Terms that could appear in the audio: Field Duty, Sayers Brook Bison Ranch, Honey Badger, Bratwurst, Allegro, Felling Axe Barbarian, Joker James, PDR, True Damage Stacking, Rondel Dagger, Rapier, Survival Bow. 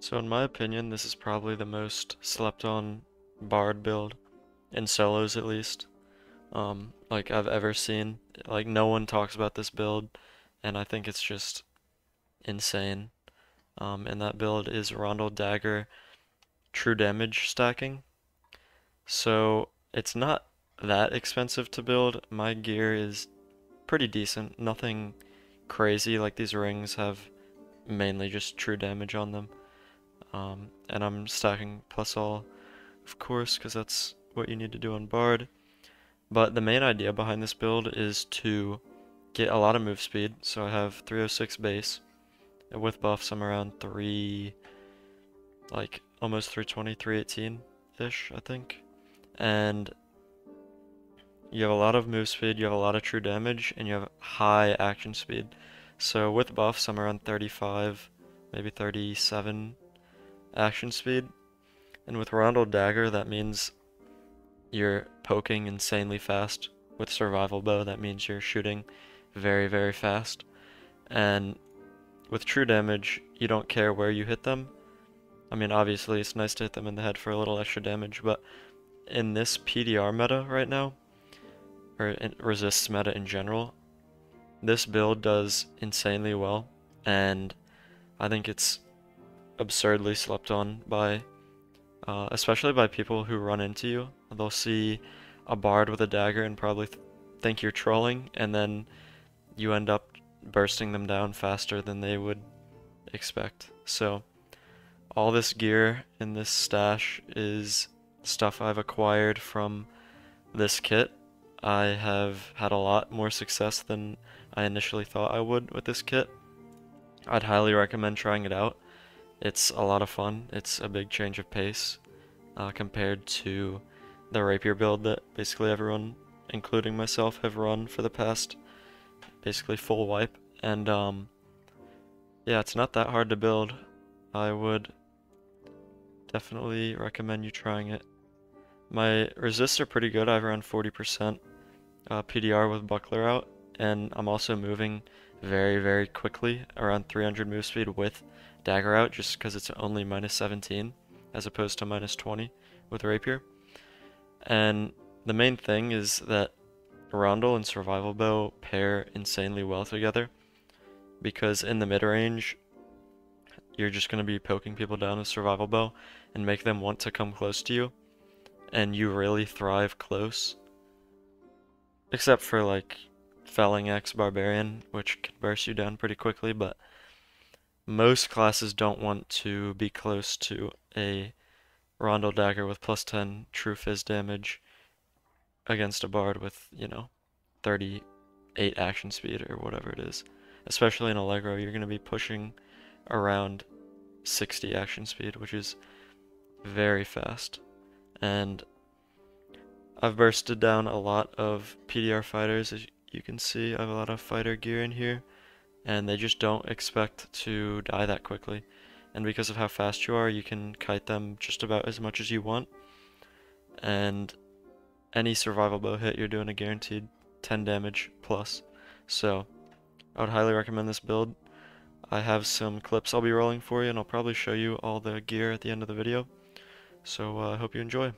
So in my opinion, this is probably the most slept on bard build, in solos at least, like I've ever seen. Like, no one talks about this build, and I think it's just insane. And that build is Rondel Dagger True Damage Stacking. So it's not that expensive to build. My gear is pretty decent, nothing crazy. Like, these rings have mainly just true damage on them, and I'm stacking plus all, of course, because that's what you need to do on bard. But the main idea behind this build is to get a lot of move speed. So I have 306 base, and with buffs I'm around 3, like almost 320, 318 ish I think. And you have a lot of move speed, you have a lot of true damage, and you have high action speed. So with buffs I'm around 35, maybe 37 action speed. And with Rondel Dagger, that means you're poking insanely fast. With Survival Bow, that means you're shooting very, very fast. And with true damage, you don't care where you hit them. I mean, obviously it's nice to hit them in the head for a little extra damage, but in this PDR meta right now, or resists meta in general, this build does insanely well, and I think it's absurdly slept on by, especially by people who run into you. They'll see a bard with a dagger and probably think you're trolling, and then you end up bursting them down faster than they would expect. So all this gear in this stash is stuff I've acquired from this kit. I have had a lot more success than I initially thought I would with this kit. I'd highly recommend trying it out. It's a lot of fun. It's a big change of pace compared to the Rapier build that basically everyone, including myself, have run for the past basically full wipe. And yeah, it's not that hard to build. I would definitely recommend you trying it. My resists are pretty good. I have around 40% PDR with buckler out, and I'm also moving very, very quickly, around 300 move speed with dagger out, just because it's only minus 17 as opposed to minus 20 with Rapier. And the main thing is that Rondel and Survival Bow pair insanely well together, because in the mid range, you're just going to be poking people down with Survival Bow and make them want to come close to you. And you really thrive close, except for like Felling Axe Barbarian, which can burst you down pretty quickly, but most classes don't want to be close to a Rondel Dagger with plus 10 true fizz damage against a bard with, you know, 38 action speed or whatever it is. Especially in Allegro, you're going to be pushing around 60 action speed, which is very fast. And I've bursted down a lot of PDR fighters. As you can see, I have a lot of fighter gear in here, and they just don't expect to die that quickly. And because of how fast you are, you can kite them just about as much as you want. And any Survival Bow hit, you're doing a guaranteed 10 damage plus. So I would highly recommend this build. I have some clips I'll be rolling for you, and I'll probably show you all the gear at the end of the video. So I hope you enjoy.